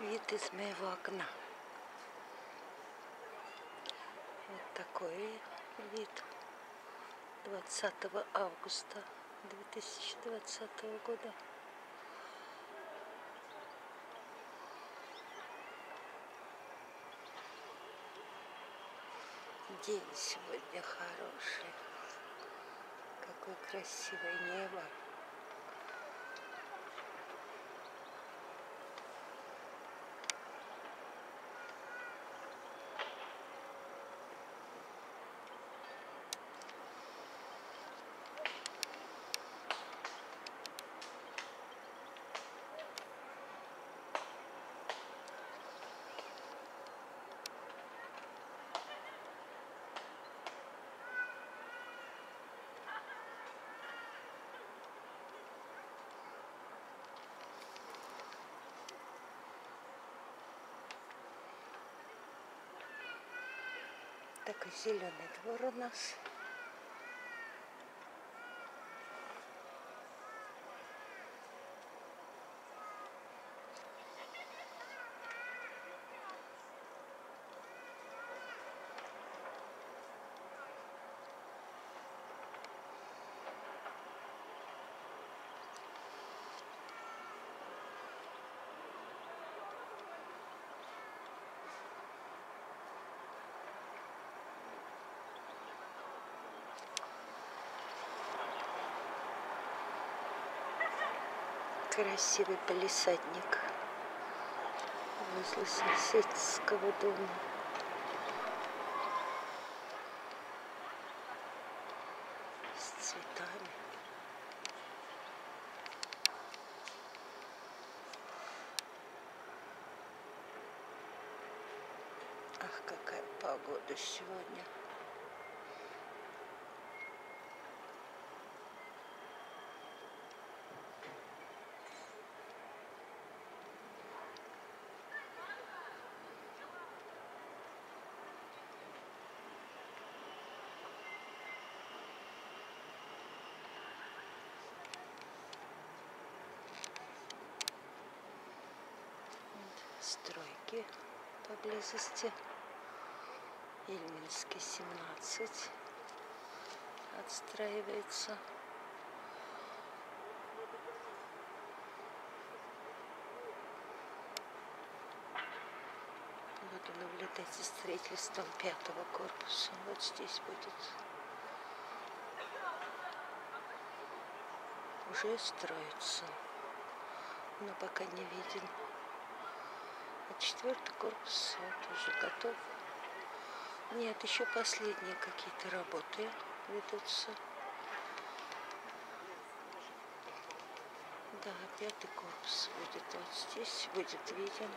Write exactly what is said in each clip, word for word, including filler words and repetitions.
вид из моего окна. Вот такой вид двадцатого августа две тысячи двадцатого года. День сегодня хороший. Какое красивое небо. Такой зеленый двор у нас. Красивый палисадник возле соседского дома. С цветами. Ах, какая погода сегодня. Стройки поблизости. Ильминский, семнадцать, отстраивается. Буду наблюдать за строительством пятого корпуса. Вот здесь будет. Уже строится, но пока не виден. Четвертый корпус вот уже готов. Нет, еще последние какие-то работы ведутся. Да, пятый корпус будет вот здесь, будет виден.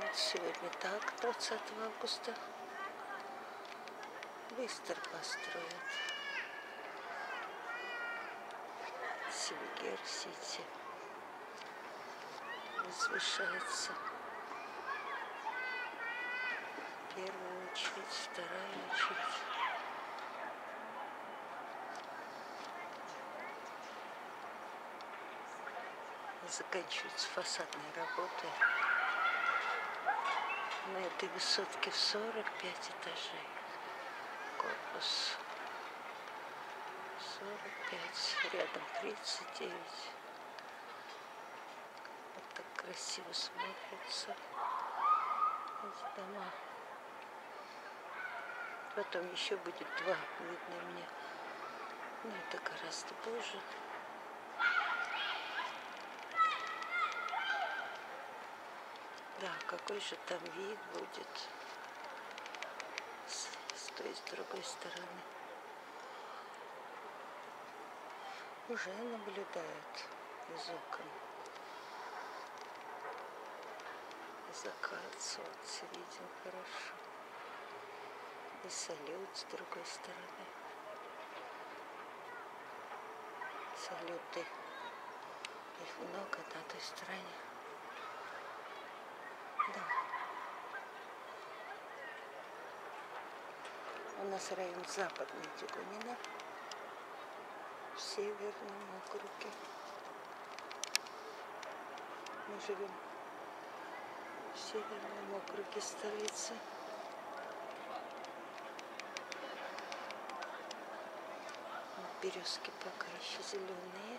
Вот сегодня так, двадцатого августа. Быстро построят. Север Сити. Возвышается первая очередь, вторая очередь. Заканчиваются фасадные работы на этой высотке в сорок пять этажей. Корпус сорок пять, рядом тридцать девять. Красиво смотрятся эти дома. Потом еще будет два, видно мне. Но это гораздо позже. Да, какой же там вид будет с, с той и с другой стороны. Уже наблюдают из окон. Закат солнца виден хорошо. И салют с другой стороны. Салюты. Их много на той стороне. Да. У нас район Западное Дегунино. В Северном округе. Мы живем в северном округе столицы. Березки пока еще зеленые.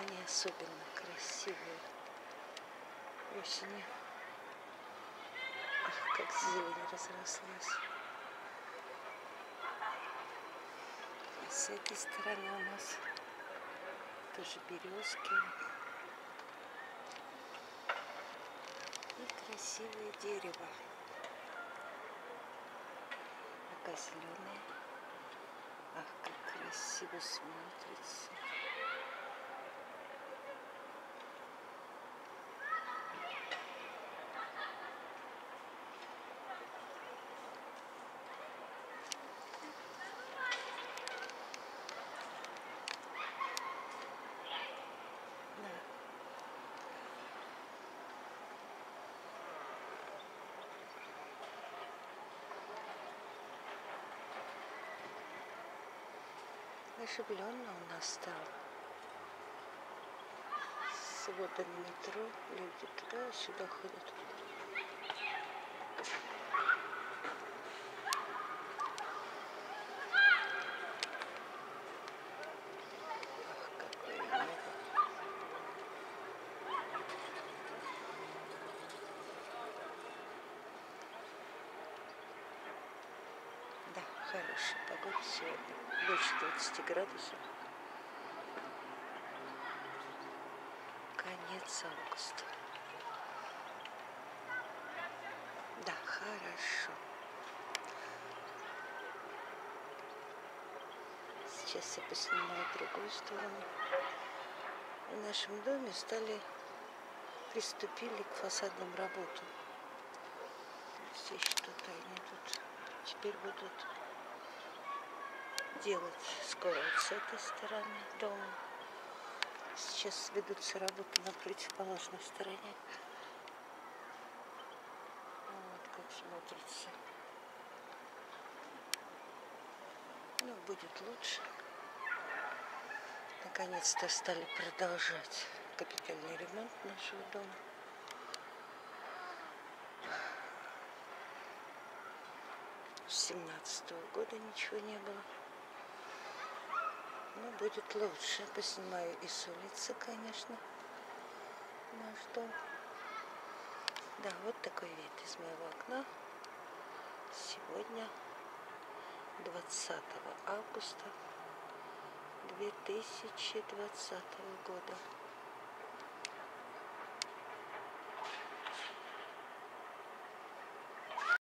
Они особенно красивые осенью. Ах, как зелень разрослась. А с этой стороны у нас тоже березки. И красивое дерево. Пока зеленое. Ах, как красиво смотрится. Оживленно у нас стало. С вода на метро, люди туда и сюда ходят. Ах, какое небо. Да, хорошая погода сегодня. Больше двадцати градусов. Конец августа. Да, хорошо. Сейчас я поснимаю другую сторону. В нашем доме стали приступили к фасадным работам. Здесь что-то они тут теперь будут делать скоро вот с этой стороны дома. Сейчас ведутся работы на противоположной стороне. Вот как смотрится. Ну, будет лучше. Наконец-то стали продолжать капитальный ремонт нашего дома. С семнадцатого года ничего не было. Ну, будет лучше. Поснимаю и с улицы, конечно, наш дом. Да, вот такой вид из моего окна. Сегодня двадцатого августа две тысячи двадцатого года.